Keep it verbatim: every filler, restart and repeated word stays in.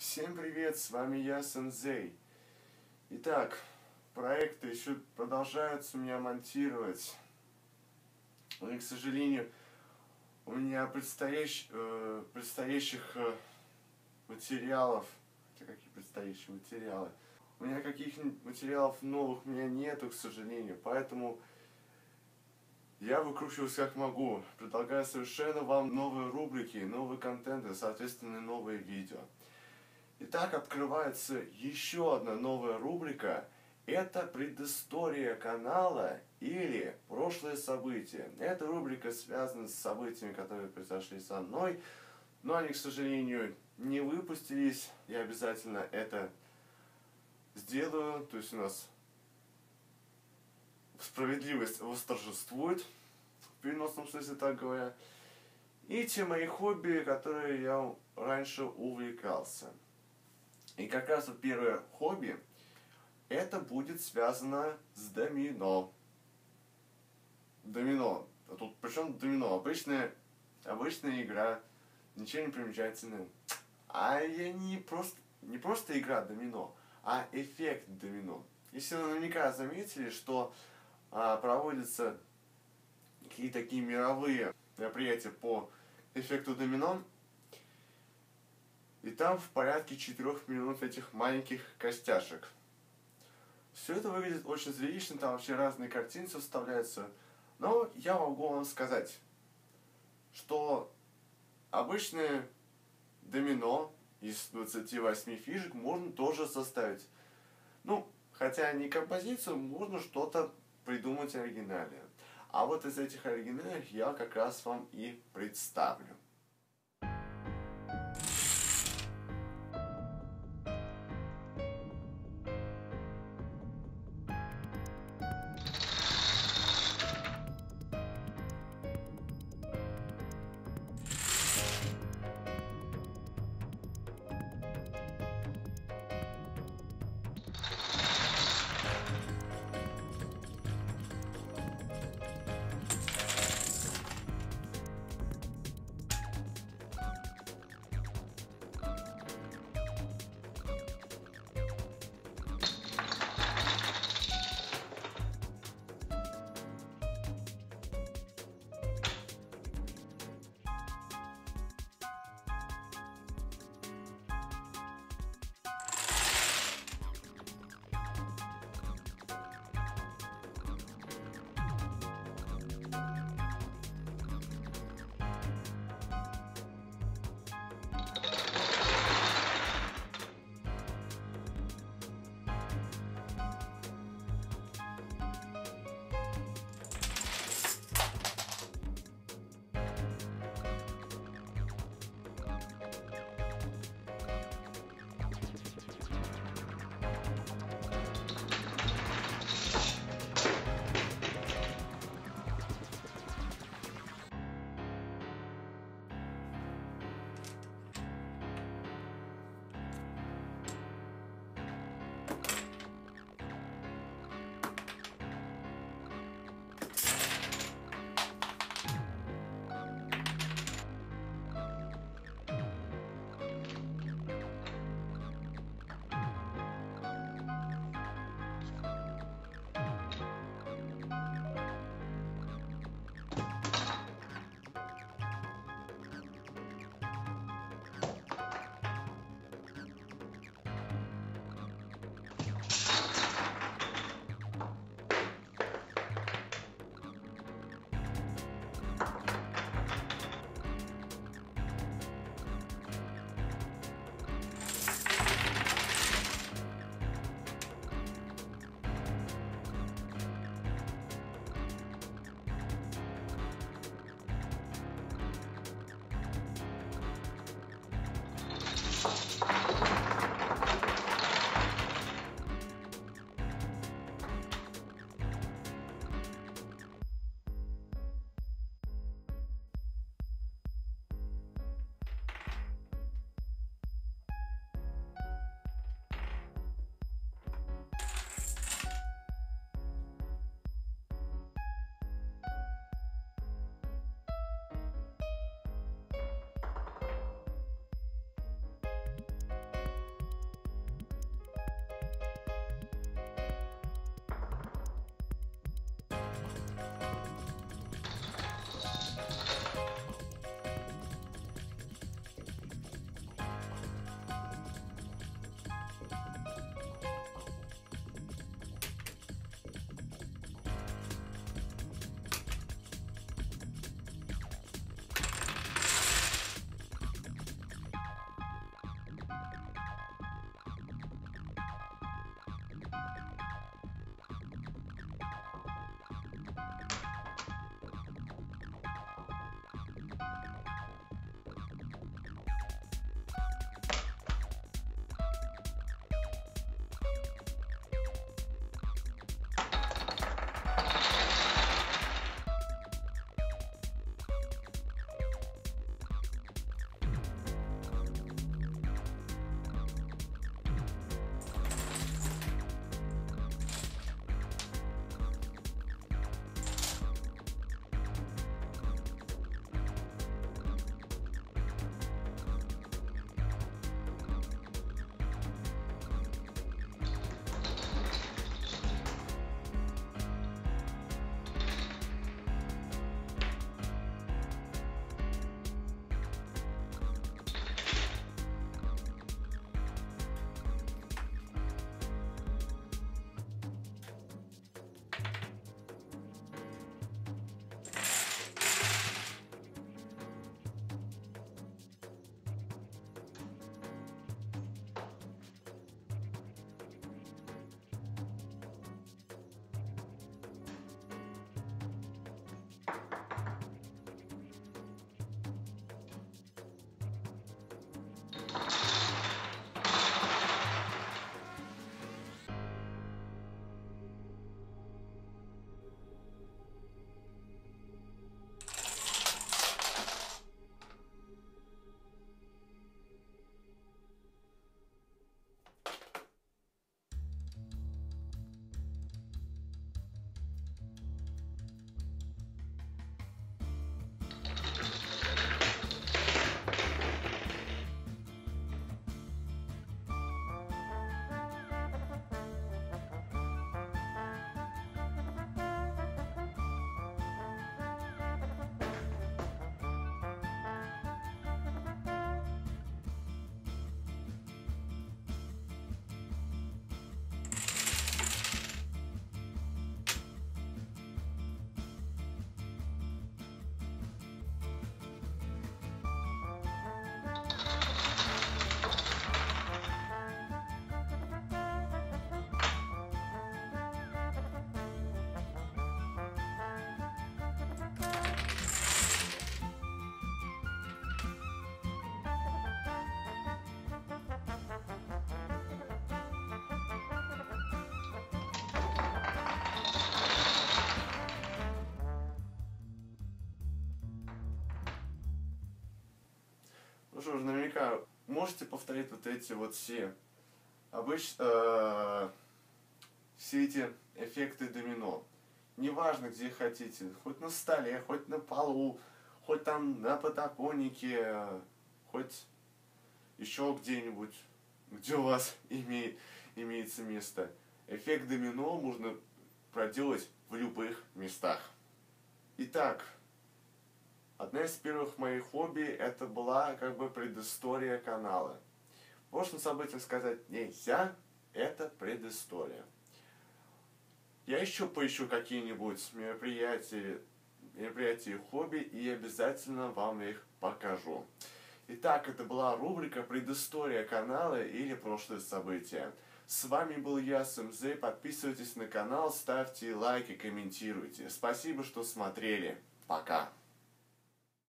Всем привет, с вами я, Семзэй. Итак, проекты еще продолжаются у меня монтировать. И, к сожалению, у меня предстоящ, э, предстоящих э, материалов... Какие предстоящие материалы? У меня каких-нибудь материалов новых у меня нету, к сожалению. Поэтому я выкручиваюсь как могу. Предлагаю совершенно вам новые рубрики, новые контенты, соответственно, новые видео. Итак, открывается еще одна новая рубрика. Это предыстория канала или прошлые события. Эта рубрика связана с событиями, которые произошли со мной, но они, к сожалению, не выпустились. Я обязательно это сделаю. То есть у нас справедливость восторжествует, в переносном смысле так говоря. И те мои хобби, которые я раньше увлекался. И как раз вот первое хобби, это будет связано с домино. Домино. А тут причем домино? Обычная, обычная игра, ничего не примечательное. А я не просто, не просто игра домино, а эффект домино. Если вы наверняка заметили, что а, проводятся какие-то такие мировые мероприятия по эффекту домино, и там в порядке четырёх миллионов этих маленьких костяшек. Все это выглядит очень зрелищно, там вообще разные картинки вставляются. Но я могу вам сказать, что обычное домино из двадцати восьми фишек можно тоже составить. Ну, хотя не композицию, можно что-то придумать оригинальное. А вот из этих оригинальных я как раз вам и представлю. уже наверняка можете повторить вот эти вот все обычно э, все эти эффекты домино. Неважно, где хотите, хоть на столе, хоть на полу, хоть там на подоконнике, хоть еще где-нибудь, где у вас имеет, имеется место. Эффект домино можно проделать в любых местах. Итак, одна из первых моих хобби это была как бы предыстория канала. Можно событиям сказать нельзя, это предыстория. Я еще поищу какие-нибудь мероприятия, мероприятия и хобби, и обязательно вам их покажу. Итак, это была рубрика «Предыстория канала» или «Прошлое событие». С вами был я, Семзай. Подписывайтесь на канал, ставьте лайки, комментируйте. Спасибо, что смотрели. Пока.